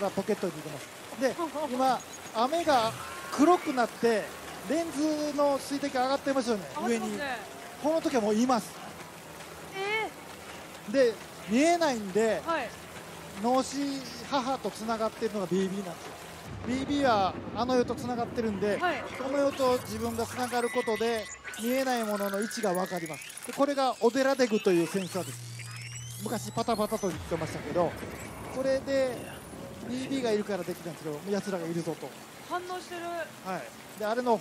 からポケットに入れます。で、今雨が黒くなってレンズの水滴上がってますよね。上に。この時はもう言います。で見えないんで、はい、脳死母とつながってるのが BB なんですよ。BB はあの世とつながってるんで、はい、この世と自分がつながることで見えないものの位置が分かります。でこれがオデラデグというセンサーです。昔パタパタと言ってましたけど、これで BB がいるからできたんですけど、やつらがいるぞと反応してる、はい、であれの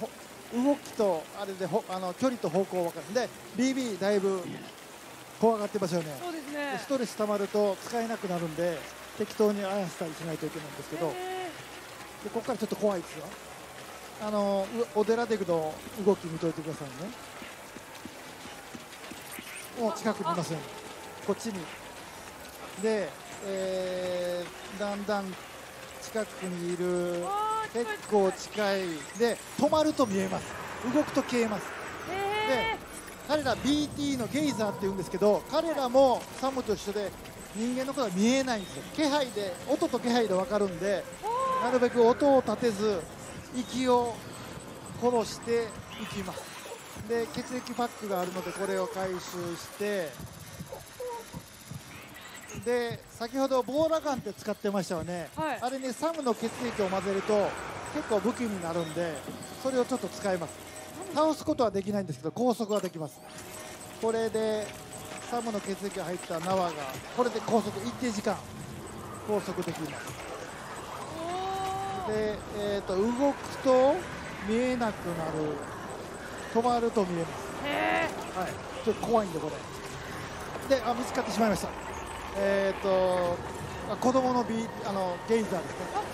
動きとあれで距離と方向分かるんで BB だいぶ怖がってますよね。そうですね。ストレス溜まると使えなくなるんで適当にあやしたりしないといけないんですけど、でここからちょっと怖いですよ。オデラデグの動き見といてくださいね。もう近くにいますよね。こっちにで、だんだん近くにいる。結構近いで止まると見えます。動くと消えます。で彼ら BT のゲイザーっていうんですけど、彼らもサムと一緒で人間のことは見えないんですよ。気配で音と気配で分かるんで、なるべく音を立てず息を殺していきます。で血液パックがあるのでこれを回収して、で先ほどボーラガンって使ってましたよね、はい、あれにサムの血液を混ぜると結構武器になるんで、それをちょっと使います。倒すことはできないんですけど拘束はできます。これでサムの血液が入った縄がこれで拘束一定時間拘束できますで、動くと見えなくなる、止まると見えます。はい、ちょっと怖いんでこれで見つかってしまいました。子供のゲイザーですね。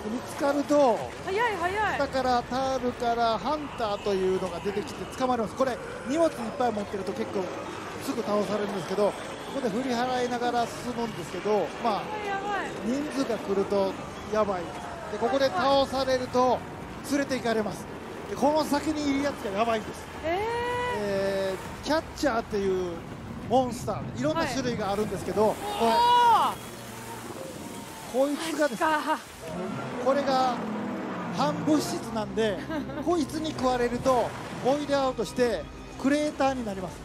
見つかると早い早い、下からタールからハンターというのが出てきて捕まります。これ荷物いっぱい持ってると結構すぐ倒されるんですけど、ここで振り払いながら進むんですけど、まあ人数が来るとやばいで、ここで倒されると連れて行かれます。でこの先にいるやつがやばいんです。キャッチャーっていうモンスター、いろんな種類があるんですけど、こいつがですね、これが反物質なんでこいつに食われるとボイルアウトしてクレーターになります。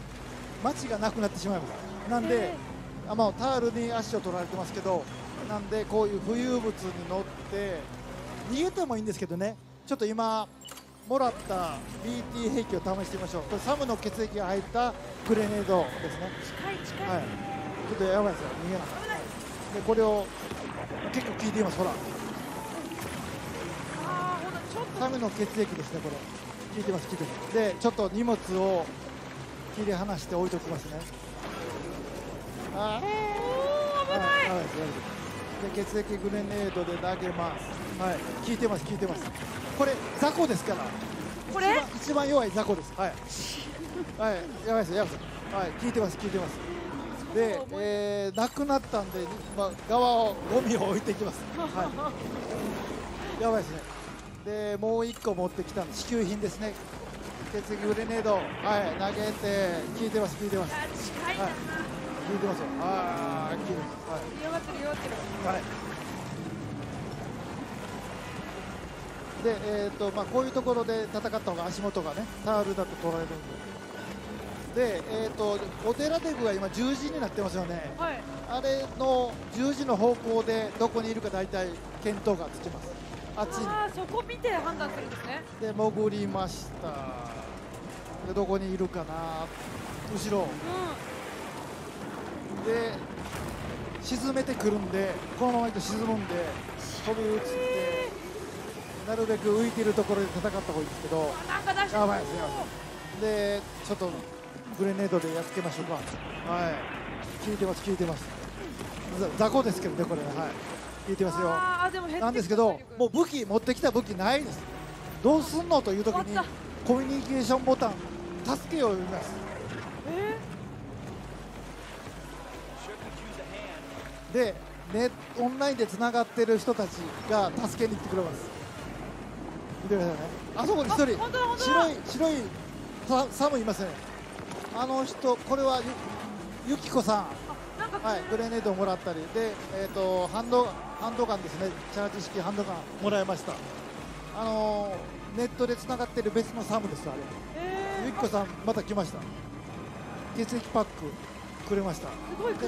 街がなくなってしまいます。なんで、タールに足を取られてますけど、なんでこういう浮遊物に乗って逃げてもいいんですけどね。ちょっと今もらった BT 兵器を試してみましょう。これサムの血液が入ったグレネードですね。近い、はい、ちょっとやばいですよ、逃げなさい。でこれを結構効いています。ほら、サムの血液ですね。これ効いてます、効いてます。でちょっと荷物を切り離して置いておきますね。ああ、危ない、はいはい、で血液グレネードで投げます。はい、効いてます、効いてます。これ雑魚ですから、これ一番弱い雑魚です。はいはい、やばいです、やばいです。はい、効いてます、効いてます。で、なくなったんで、ゴミを置いていきます。はい、やばいですね。で、もう1個持ってきたんで、支給品ですね。血液グレネード、はい、投げて、効いてます、効いてます。近いな。はい、効いてますよ。ああ、効いてます。はい。広がってる、広がってる。はい。で、こういうところで戦った方が足元がね、タールだと取られるんで。でオデラデグが今十字になってますよね、はい、あれの十字の方向でどこにいるか大体見当がつきます。あっちにそこ見て判断するんですね。で潜りました。でどこにいるかな、後ろ、うん、で沈めてくるんで、このままいくと沈むんで飛び移って、なるべく浮いているところで戦った方がいいんですけど、やばいですよ。でちょっとグレネードでやっつけましょうか。はい、効いてます、効いてます。雑魚ですけどね、これ、はい、効いてますよ。なんですけど、もう武器持ってきた武器ないです。どうすんのという時に、コミュニケーションボタン、助けを呼びます。で、オンラインでつながってる人たちが助けに行ってくれます。見てくださいね。あそこに一人、白いサムいますね。あの人、これはユキコさん、はい、グレネードをもらったりで、反動ハンドガンですね、チャージ式ハンドガンもらいました、ネットでつながっている別のサムです、あれ、ゆきこさん、また来ました、血液パックくれました、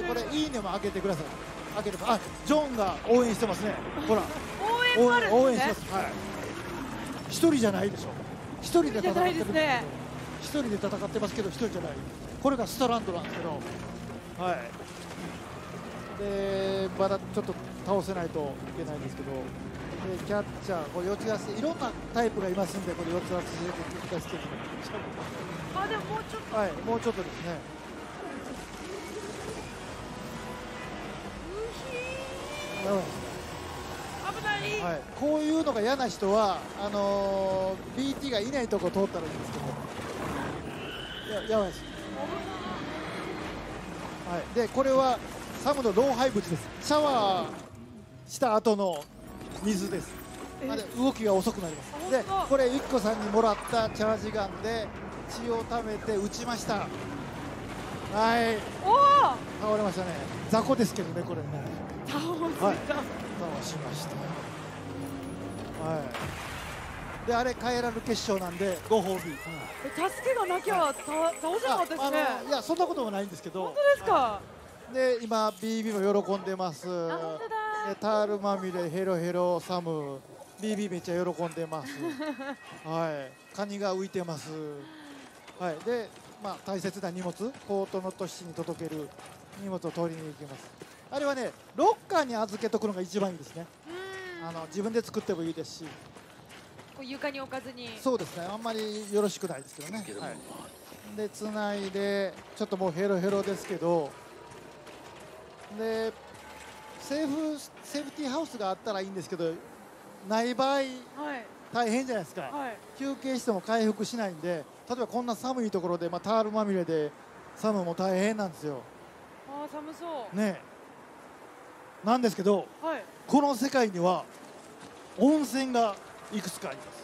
でこれ、いいねも開けてください、開けてあジョンが応援してますね、ほら、応援してます、はい、一人じゃないでしょ、一人で戦ってるんですけど、一人で戦ってますけど、一人じゃない、これがスタランドなんですけど。はいでまだちょっと倒せないといけないんですけど、キャッチャー、これ四つ足、いろんなタイプがいますんで、これ四つ足で難しいあでももうちょっと、はい、もうちょっとですね。危ない、はい、こういうのが嫌な人はBT がいないとこ通ったらいいんですけど、やばいです。はい、でこれはサムの老廃物です。シャワーした後の水です。あれ動きが遅くなります。で、これゆきこさんにもらったチャージガンで血を溜めて撃ちました。はい。おお。倒れましたね。雑魚ですけどねこれね。倒した。はい、倒しました。はい。であれカエラル決勝なんでご褒美。助けがなきゃ倒せなかったですね。いやそんなこともないんですけど。本当ですか。はいで今 BB も喜んでます。タールまみれヘロヘロサム BB めっちゃ喜んでます。はいカニが浮いてます。はいでまあ大切な荷物ポートの都市に届ける荷物を取りに行きます。あれはねロッカーに預けとくのが一番いいですね。自分で作ってもいいですし。こう床に置かずに。そうですねあんまりよろしくないですけどね。はい、で繋いでちょっともうヘロヘロですけど。でセーフティーハウスがあったらいいんですけどない場合、はい、大変じゃないですか、はい、休憩しても回復しないんで例えばこんな寒いところで、まあ、タールまみれでサムも大変なんですよ。あー寒そう、ね、なんですけど、はい、この世界には温泉がいくつかあります。